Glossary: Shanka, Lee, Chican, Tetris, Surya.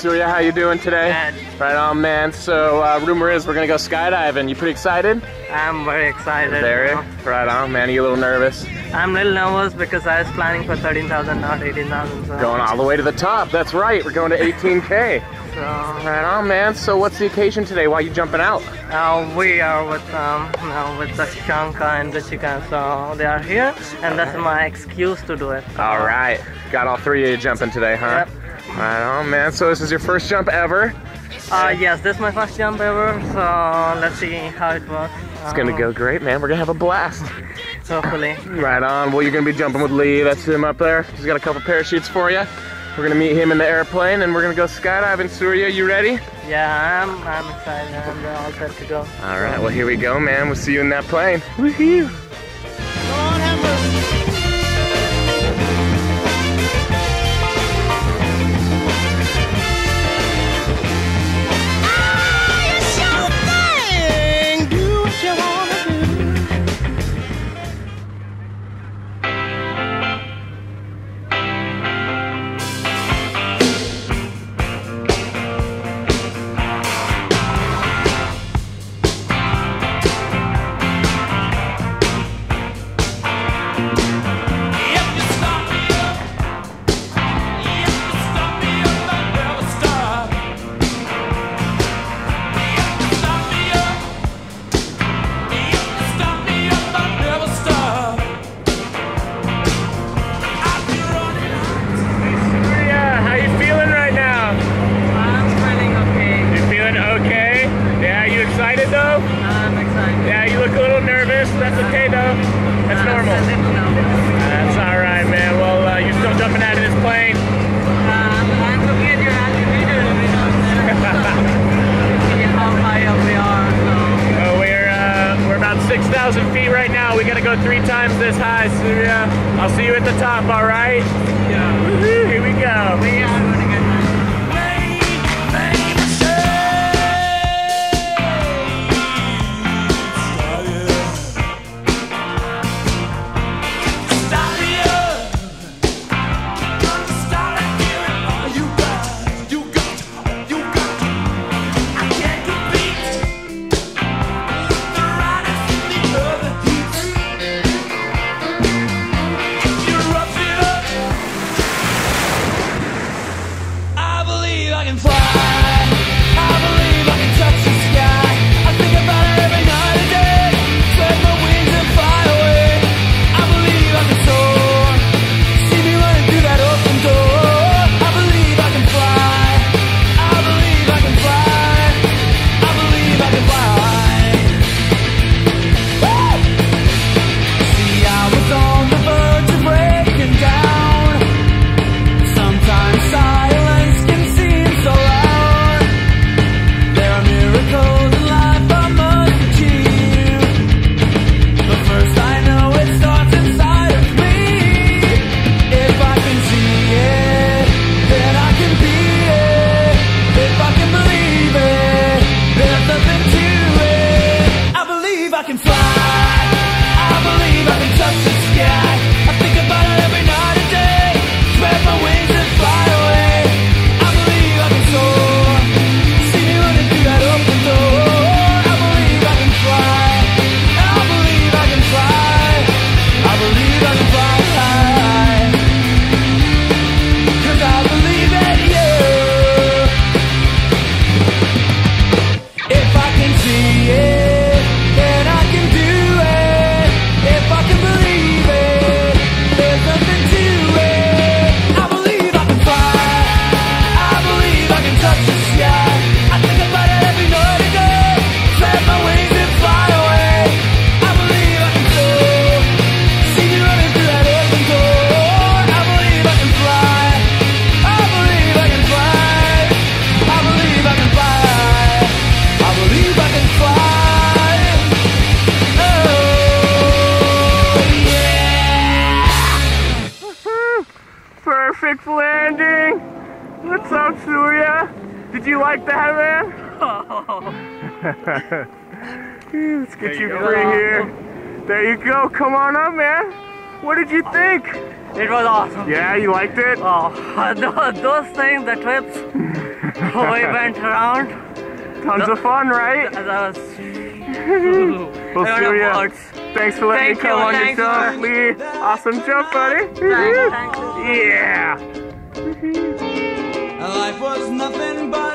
Surya, how you doing today? Good. Right on, man. So rumor is we're gonna go skydiving. You pretty excited? I'm very excited. Very? Right on, man. Are you a little nervous? I'm a little nervous because I was planning for 13,000, not 18,000. So. Going all the way to the top. That's right. We're going to 18K. So. Right on, man. So what's the occasion today? Why are you jumping out? We are with the Shanka and the Chican, so they are here, and that's my excuse to do it. All right. Got all three of you jumping today, huh? Yep. Right on, man. So this is your first jump ever? Yes, this is my first jump ever, so let's see how it works. It's gonna go great, man. We're gonna have a blast. Hopefully. Right on. Well, you're gonna be jumping with Lee. That's him up there. He's got a couple parachutes for you. We're gonna meet him in the airplane, and we're gonna go skydiving. Surya, you ready? Yeah, I'm excited. I'm all set to go. All right. Well, here we go, man. We'll see you in that plane. Woohoo! That's okay though. That's normal. That's alright, man. Well, you're still jumping out of this plane. I'm looking at your altimeter and we don't see how high up we are. So. We're about 6,000 feet right now. We gotta go 3 times this high, Surya. I'll see you at the top, alright? Yeah. Woo-hoo, here we go. We are gonna get there. Perfect landing! What's up, Surya? Did you like that, man? Oh. Let's get you free here. There you go, come on up, man. What did you think? It was awesome. Yeah, you liked it? Oh, those things, the trips. We went around. Tons of fun, right? That was... well, Surya, thanks for letting me come on your show, Lee. Awesome job, buddy. Thanks. Yeah. Life was nothing but